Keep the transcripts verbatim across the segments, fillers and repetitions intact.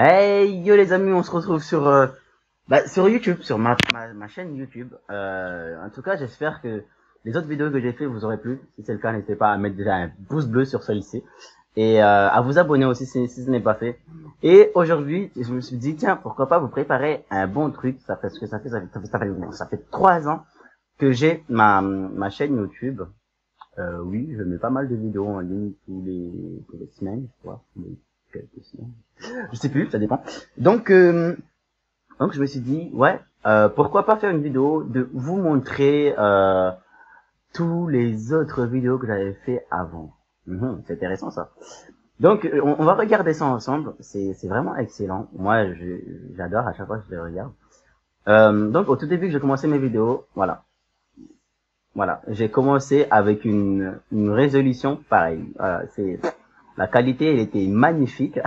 Hey yo les amis, on se retrouve sur euh, bah, sur YouTube, sur ma, ma, ma chaîne YouTube. Euh, en tout cas, j'espère que les autres vidéos que j'ai fait vous auraient plu. Si c'est le cas, n'hésitez pas à mettre déjà un pouce bleu sur celui-ci et euh, à vous abonner aussi si, si ce n'est pas fait. Et aujourd'hui, je me suis dit tiens, pourquoi pas vous préparer un bon truc. Ça fait, parce que ça fait ça fait ça fait ça fait trois ans que j'ai ma ma chaîne YouTube. Euh, oui, je mets pas mal de vidéos en ligne tous les tous les semaines, je crois. Quelques semaines. Je sais plus, ça dépend. Donc, euh, donc je me suis dit, ouais, euh, pourquoi pas faire une vidéo de vous montrer euh, tous les autres vidéos que j'avais fait avant. Mmh, c'est intéressant ça. Donc, on, on va regarder ça ensemble. C'est vraiment excellent. Moi, j'adore à chaque fois que je les regarde. Euh, donc, au tout début que j'ai commencé mes vidéos, voilà. Voilà, j'ai commencé avec une, une résolution pareille. Voilà, c'est... La qualité, elle était magnifique.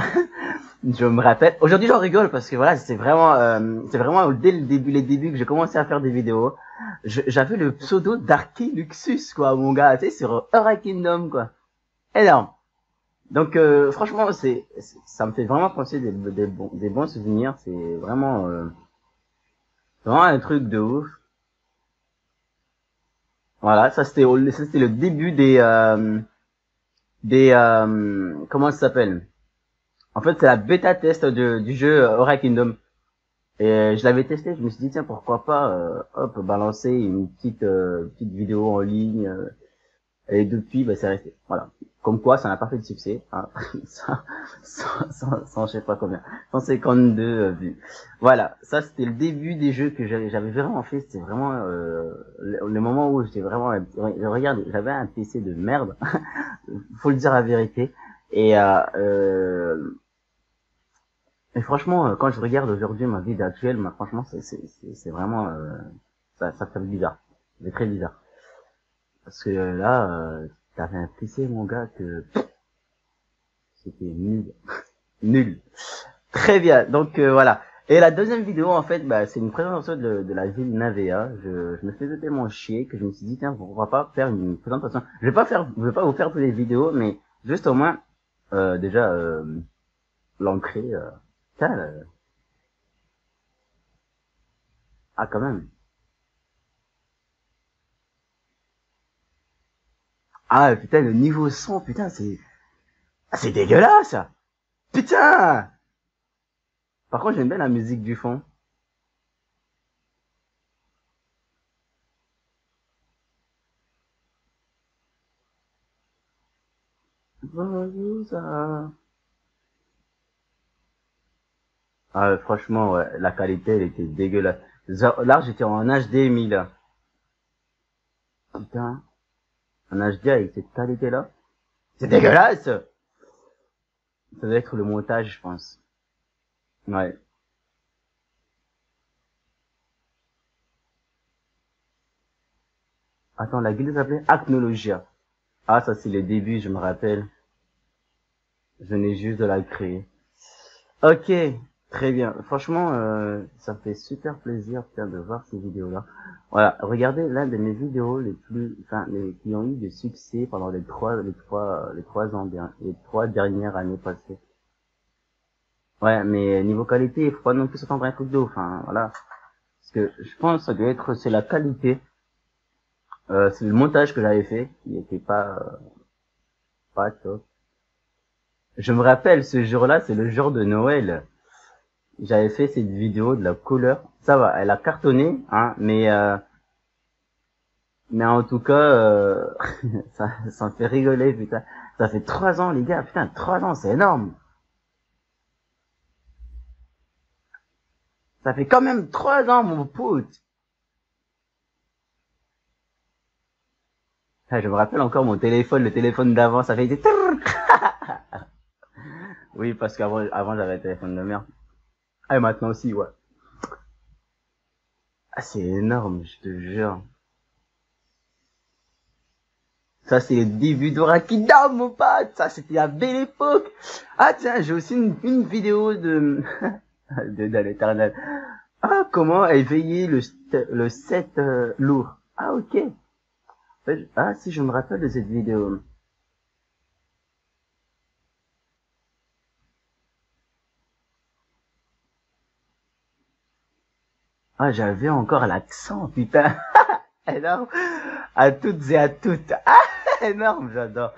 Je me rappelle. Aujourd'hui, j'en rigole parce que voilà, c'est vraiment, euh, c'est vraiment dès le début, les débuts que j'ai commencé à faire des vidéos. J'avais le pseudo Darky Luxus, quoi, mon gars, tu sais, sur Aura Kingdom, quoi. Énorme. Donc, euh, franchement, c'est, ça me fait vraiment penser des, des, bons, des bons souvenirs. C'est vraiment, euh, vraiment un truc de ouf. Voilà, ça c'était, c'était le début des. Euh, des euh, comment ça s'appelle, en fait c'est la bêta test de, du jeu Aura Kingdom, et je l'avais testé, je me suis dit tiens pourquoi pas euh, hop balancer une petite euh, petite vidéo en ligne, euh, et depuis bah c'est resté voilà, comme quoi ça n'a pas fait de succès hein. sans, sans, sans, sans je sais pas combien, cent cinquante-deux euh, vues. Voilà, ça c'était le début des jeux que j'avais vraiment fait. C'était vraiment euh, le, le moment où j'étais vraiment, regarde, j'avais un P C de merde. Faut le dire la vérité. Et, euh, euh, et franchement, quand je regarde aujourd'hui ma vie actuelle, bah, franchement, c'est vraiment... Euh, ça, ça fait bizarre. C'est très bizarre. Parce que là, euh, t'avais un P C, mon gars, que... C'était nul. Nul. Très bien. Donc, euh, voilà. Et la deuxième vidéo, en fait, bah, c'est une présentation de, de la ville Navea. Je, je me faisais tellement chier que je me suis dit, tiens, on va pas faire une présentation. Je vais pas faire, je vais pas vous faire toutes les vidéos, mais juste au moins, euh, déjà, euh, l'ancrer, euh, tiens, euh... ah, quand même. Ah, putain, le niveau son, putain, c'est, ah, c'est dégueulasse! Putain! Par contre, j'aime bien la musique du fond. Ah, franchement, ouais, la qualité, elle était dégueulasse. Là, j'étais en H D mille. Là. Putain. En H D avec cette qualité-là. C'est dégueulasse! Ça doit être le montage, je pense. Ouais. Attends, la guilde s'appelait Acnologia. Ah, ça c'est les débuts, je me rappelle. Je n'ai juste de la créer. Ok, très bien. Franchement, euh, ça fait super plaisir putain, de voir ces vidéos-là. Voilà, regardez l'un de mes vidéos les plus, enfin, les qui ont eu de succès pendant les trois, les trois, les trois ans, les trois dernières années passées. Ouais, mais niveau qualité, il faut pas non plus s'attendre à un truc d'eau, enfin, voilà. Parce que je pense que ça doit être, c'est la qualité. Euh, c'est le montage que j'avais fait, il était pas, euh, pas top. Je me rappelle, ce jour-là, c'est le jour de Noël. J'avais fait cette vidéo de la couleur. Ça va, elle a cartonné, hein, mais, euh, mais en tout cas, euh, ça, ça me fait rigoler, putain. Ça fait trois ans, les gars, putain, trois ans, c'est énorme. Ça fait quand même trois ans, mon pote. Ah, je me rappelle encore mon téléphone, le téléphone d'avant, ça fait... Oui, parce qu'avant avant, j'avais un téléphone de merde. Ah, et maintenant aussi, ouais. Ah, c'est énorme, je te jure. Ça, c'est le début de Rakidam, mon pote. Ça, c'était la belle époque. Ah, tiens, j'ai aussi une, une vidéo de... de, de l'éternel. Ah, comment éveiller le, le set euh, lourd. Ah, ok. Ah, si je me rappelle de cette vidéo. Ah, j'avais encore l'accent, putain. Énorme. À toutes et à toutes. Ah, énorme, j'adore.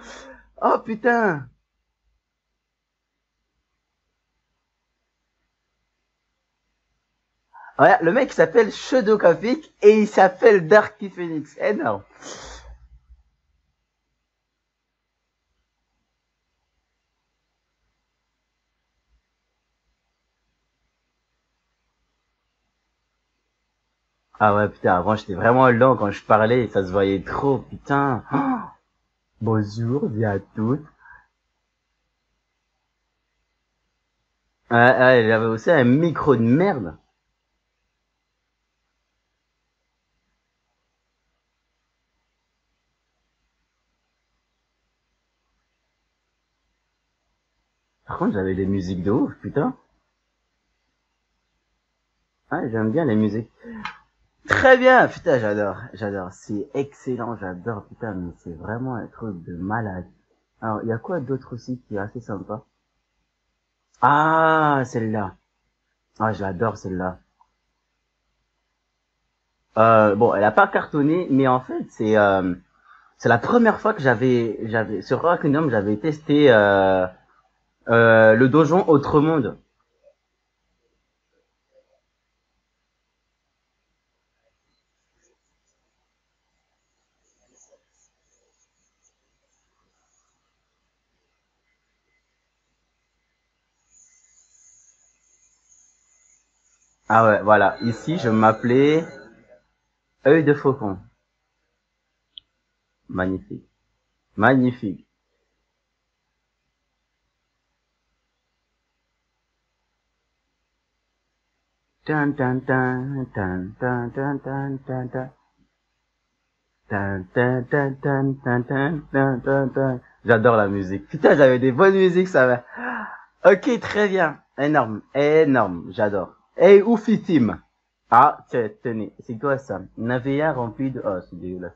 Oh, putain. Ouais, le mec s'appelle Shadow Kaphic et il s'appelle Darky Phoenix. Énorme. Ah ouais, putain, avant j'étais vraiment lent quand je parlais, ça se voyait trop, putain. Oh, bonjour, bien à toutes. Ouais, ouais, j'avais aussi un micro de merde. Par contre, j'avais des musiques de ouf, putain. Ouais, j'aime bien les musiques. Très bien, putain, j'adore, j'adore, c'est excellent, j'adore, putain, mais c'est vraiment un truc de malade. Alors, il y a quoi d'autre aussi qui est assez sympa? Ah, celle-là. Ah, je l'adore, celle-là. Euh, bon, elle a pas cartonné, mais en fait, c'est euh, c'est la première fois que j'avais, j'avais sur Rockendom, j'avais testé euh, euh, le donjon Autre Monde. Ah ouais, voilà. Ici, je m'appelais Œil de Faucon. Magnifique. Magnifique. Tan tan tan tan tan tan tan tan tan tan tan tan tan tan tan tan tan. J'adore la musique. Putain, j'avais des bonnes musiques, ça va. Ok, très bien. Énorme, énorme. J'adore. Eh, hey, oufissime. Ah, tenez, c'est quoi ça? Navea rempli de... Oh, c'est dégueulasse.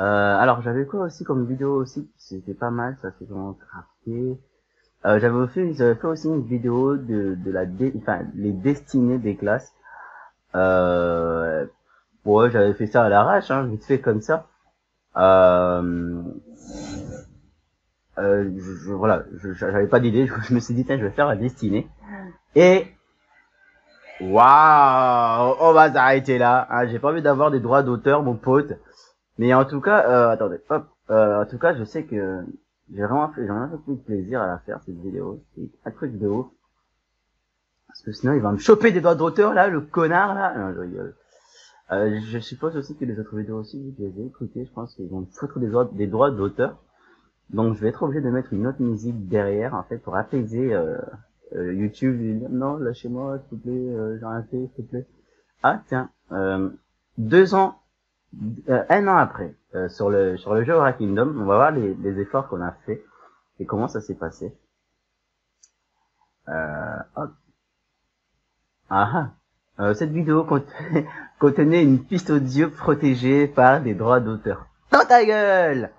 Euh, alors, j'avais quoi aussi comme vidéo aussi? C'était pas mal, ça s'est vraiment crafté. Euh, j'avais aussi, j'avais fait aussi une vidéo de, de la... Dé... Enfin, les destinées des classes. Euh... Ouais, j'avais fait ça à l'arrache, hein, vite fait comme ça. Euh... euh je, je, voilà, j'avais pas d'idée, je, je me suis dit, tiens, je vais faire la destinée. Et... Waouh, on va s'arrêter là. Hein, j'ai pas envie d'avoir des droits d'auteur, mon pote. Mais en tout cas, euh, attendez, hop. Euh, en tout cas, je sais que j'ai vraiment fait, j'ai vraiment fait plus de plaisir à la faire cette vidéo. C'est un truc de ouf. Parce que sinon, il va me choper des droits d'auteur là, le connard là. Non, je rigole. Euh, je suppose aussi que les autres vidéos aussi, je les ai écoutées. Je pense qu'ils vont me foutre des droits, des droits d'auteur. Donc, je vais être obligé de mettre une autre musique derrière, en fait, pour apaiser. Euh, Euh, YouTube, non, lâchez-moi, s'il te plaît, euh, j'ai rien fait, s'il te plaît. Ah, tiens, euh, deux ans, euh, un an après, euh, sur le sur le jeu Aura Kingdom, on va voir les, les efforts qu'on a fait et comment ça s'est passé. Euh, hop. Ah, ah. Euh, cette vidéo contenait une piste audio protégée par des droits d'auteur. Dans ta gueule!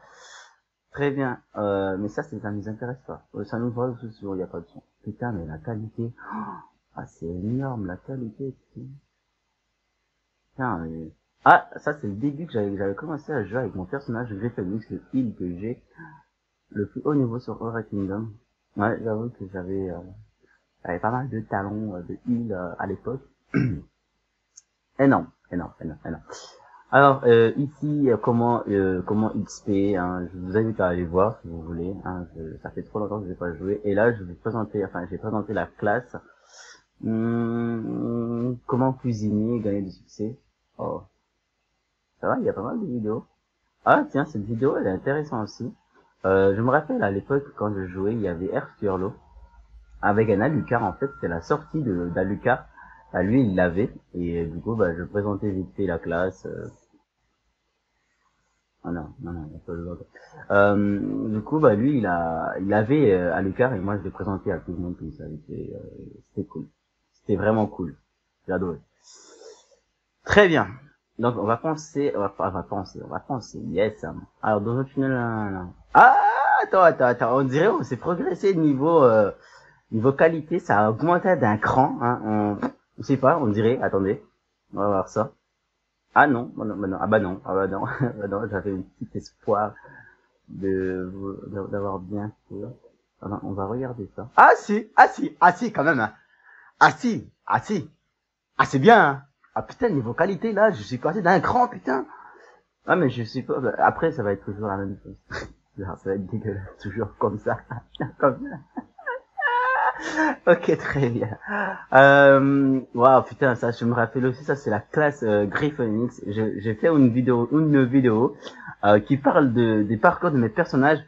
Très bien, euh, mais ça, ça nous intéresse pas. Ça nous voit sur, il n'y a pas de son. Putain, mais la qualité. Ah, c'est énorme, la qualité. Putain, mais... Ah, ça, c'est le début que j'avais, j'avais commencé à jouer avec mon personnage Griffenix, le heal que j'ai le plus haut niveau sur Aura Kingdom. Ouais, j'avoue que j'avais, euh, j'avais pas mal de talons euh, de heal euh, à l'époque. Énorme, énorme, énorme, énorme. Alors euh, ici euh, comment euh, comment X P, hein, je vous invite à aller voir si vous voulez, hein, je, ça fait trop longtemps que je n'ai pas joué, et là je vais présenter, enfin j'ai présenté la classe hum, comment cuisiner et gagner du succès. Oh, ça va, il y a pas mal de vidéos. Ah tiens, cette vidéo elle est intéressante aussi. Euh, je me rappelle à l'époque quand je jouais, il y avait Air Furlo avec un Alucard, en fait c'était la sortie de d'Alucard, bah, lui il l'avait, et du coup bah je présentais vite fait la classe. Euh, Ah non, non, non, il a pas le droit. Euh, du coup, bah, lui, il a, il avait, euh, Alucard, et moi, je l'ai présenté à tout le monde, tout ça. C'était, euh, c'était cool. C'était vraiment cool. J'ai adoré. Très bien. Donc, on va penser, on va, on va penser, on va penser. Yes, hein. Alors, dans le tunnel, là, là. Ah, attends, attends, attends. On dirait, on s'est progressé niveau, euh, niveau qualité. Ça a augmenté d'un cran, hein. On, Je sais pas, on dirait, attendez, on va voir ça. Ah non, bah non, bah non, ah bah non, ah bah non, bah non, j'avais un petit espoir de d'avoir bien sûr. Alors, on va regarder ça. Ah si, ah si, ah si quand même. Hein. Ah si, ah si, ah c'est bien. Hein. Ah putain, niveau qualité là, je suis passé d'un cran, putain. Ah mais je sais pas, bah, après ça va être toujours la même chose. Ça va être dégueulasse, toujours comme ça, comme ça. Ok, très bien. Euh, wow, putain, ça, je me rappelle aussi, ça, c'est la classe euh, Darky Phoenix. J'ai fait une vidéo, une vidéo euh, qui parle de, des parcours de mes personnages.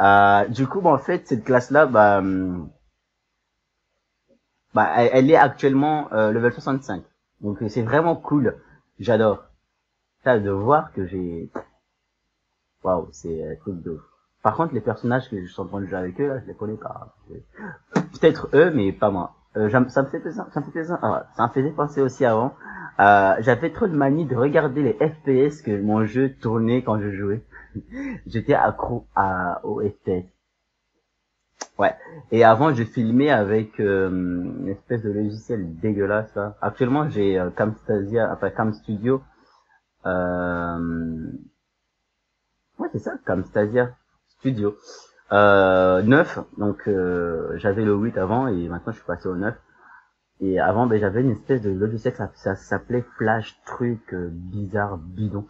Euh, du coup, bah, en fait, cette classe-là, bah, bah, elle, elle est actuellement euh, level soixante-cinq. Donc, c'est vraiment cool. J'adore. Ça, de voir que j'ai... Waouh, c'est euh, cool de ouf. Par contre, les personnages que je suis en train de jouer avec eux, là, je les connais pas. Peut-être eux, mais pas moi. Euh, ça me fait plaisir, ça me fait plaisir. Ah, ça me faisait penser aussi avant. Euh, j'avais trop de manie de regarder les F P S que mon jeu tournait quand je jouais. J'étais accro à, aux F P S. Ouais. Et avant, je filmais avec euh, une espèce de logiciel dégueulasse, là. Actuellement, j'ai euh, Camtasia, enfin CamStudio. Euh... Ouais, c'est ça, Camtasia Studio euh, neuf, donc euh, j'avais le huit avant et maintenant je suis passé au neuf. Et avant, ben, j'avais une espèce de logiciel, ça, ça, ça s'appelait Flash, truc euh, bizarre, bidon.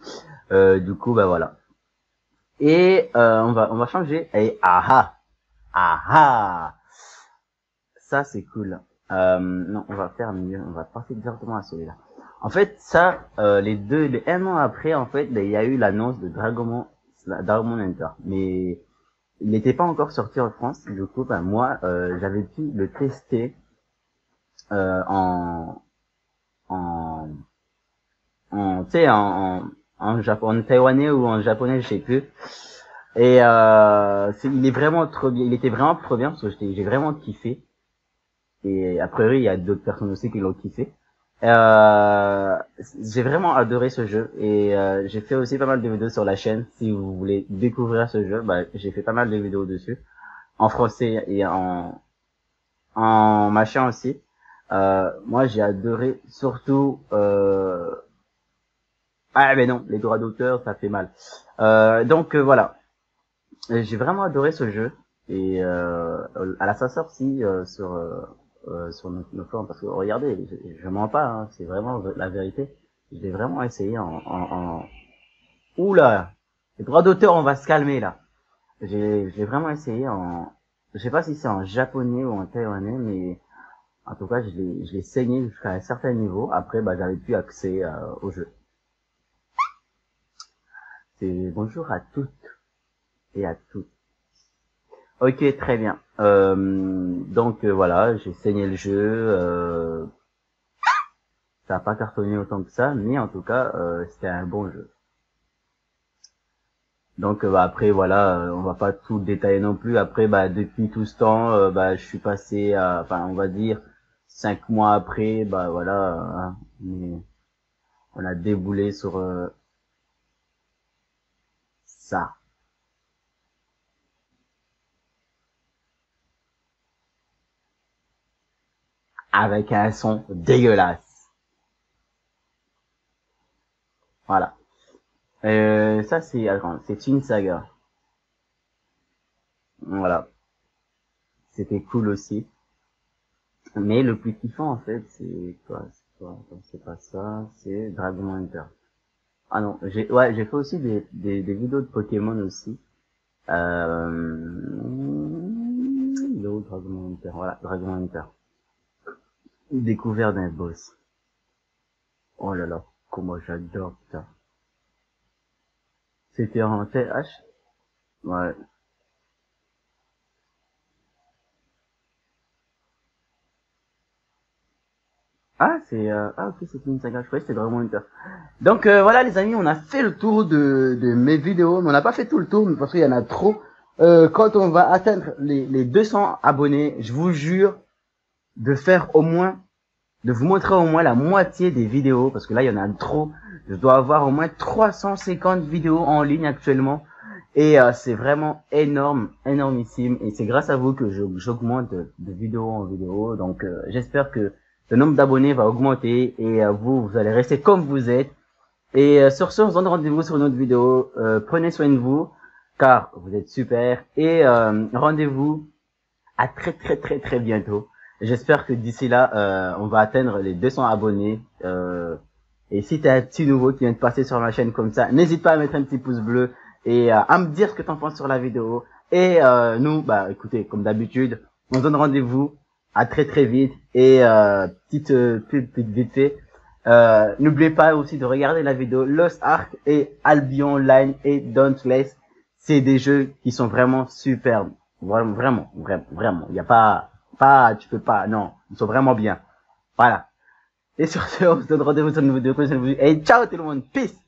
Euh, du coup, bah ben, voilà. Et euh, on va on va changer. Et aha, aha, ça c'est cool. Euh, non, on va faire mieux, on va passer directement à celui-là. En fait, ça, euh, les deux, les un an après, en fait, ben, il y a eu l'annonce de Dragomon. Dragomon Hunter, mais il n'était pas encore sorti en France. Du coup, ben moi, euh, j'avais pu le tester euh, en en en tu sais en en, en, en taïwanais ou en japonais, je sais plus. Et euh, est, il est vraiment trop bien. Il était vraiment trop bien parce que j'ai vraiment kiffé. Et a priori, il y a d'autres personnes aussi qui l'ont kiffé. Euh, j'ai vraiment adoré ce jeu et euh, j'ai fait aussi pas mal de vidéos sur la chaîne. Si vous voulez découvrir ce jeu, bah, j'ai fait pas mal de vidéos dessus, en français et en en machin aussi. Euh, moi, j'ai adoré surtout. Euh... Ah mais non, les droits d'auteur, ça fait mal. Euh, donc euh, voilà, j'ai vraiment adoré ce jeu et euh, à la sa sortie euh, sur euh... Euh, sur nos, nos formes, parce que regardez, je, je mens pas, hein, c'est vraiment la vérité. Je l'ai vraiment essayé en, en, en... Oula, les droits d'auteur, on va se calmer là. J'ai vraiment essayé en, je sais pas si c'est en japonais ou en taïwanais, mais en tout cas, je l'ai je l'ai saigné jusqu'à un certain niveau. Après, bah, j'avais plus accès euh, au jeu. C'est bonjour à toutes et à tous. Ok, très bien. Euh, donc euh, voilà, j'ai saigné le jeu. Euh, ça n'a pas cartonné autant que ça, mais en tout cas, euh, c'était un bon jeu. Donc euh, bah, après voilà, euh, on va pas tout détailler non plus. Après, bah depuis tout ce temps, euh, bah je suis passé à, enfin on va dire cinq mois après, bah voilà, euh, on a déboulé sur euh, ça. Avec un son dégueulasse. Voilà. Euh, ça c'est, attends, c'est une saga. Voilà. C'était cool aussi. Mais le plus kiffant en fait, c'est quoi, c'est quoi, c'est pas ça, c'est Dragomon Hunter. Ah non, j'ai, ouais, j'ai fait aussi des, des, des vidéos de Pokémon aussi. Euh, il est où Dragomon Hunter? Voilà, Dragomon Hunter. Découvert d'un boss. Oh là là, comment j'adore, putain. C'était en T H? Ouais. Ah, c'est... Euh, ah, ok, c'est une saga, je croyais que c'était vraiment une peur. Donc euh, voilà les amis, on a fait le tour de, de mes vidéos, mais on n'a pas fait tout le tour, parce qu'il y en a trop. Euh, quand on va atteindre les, les deux cents abonnés, je vous jure, de faire au moins, de vous montrer au moins la moitié des vidéos, parce que là il y en a trop, je dois avoir au moins trois cent cinquante vidéos en ligne actuellement, et euh, c'est vraiment énorme, énormissime, et c'est grâce à vous que j'augmente de, de vidéo en vidéo, donc euh, j'espère que le nombre d'abonnés va augmenter et euh, vous, vous allez rester comme vous êtes. Et euh, sur ce, on se donne rendez-vous sur une autre vidéo. Euh, prenez soin de vous, car vous êtes super. Et euh, rendez-vous à très très très très bientôt. J'espère que d'ici là, euh, on va atteindre les deux cents abonnés. Euh, et si tu es un petit nouveau qui vient de passer sur ma chaîne comme ça, n'hésite pas à mettre un petit pouce bleu et euh, à me dire ce que tu en penses sur la vidéo. Et euh, nous, bah écoutez, comme d'habitude, on se donne rendez-vous à très très vite. Et euh, petite euh, petite, petite vite fait. Euh, n'oubliez pas aussi de regarder la vidéo Lost Ark et Albion Line et Dauntless. C'est des jeux qui sont vraiment superbes. Vraiment, vraiment, vraiment, vraiment. Il n'y a pas, pas, tu peux pas, non. Ils sont vraiment bien. Voilà. Et sur ce, on se donne rendez-vous sur une vidéo. Et ciao tout le monde. Peace!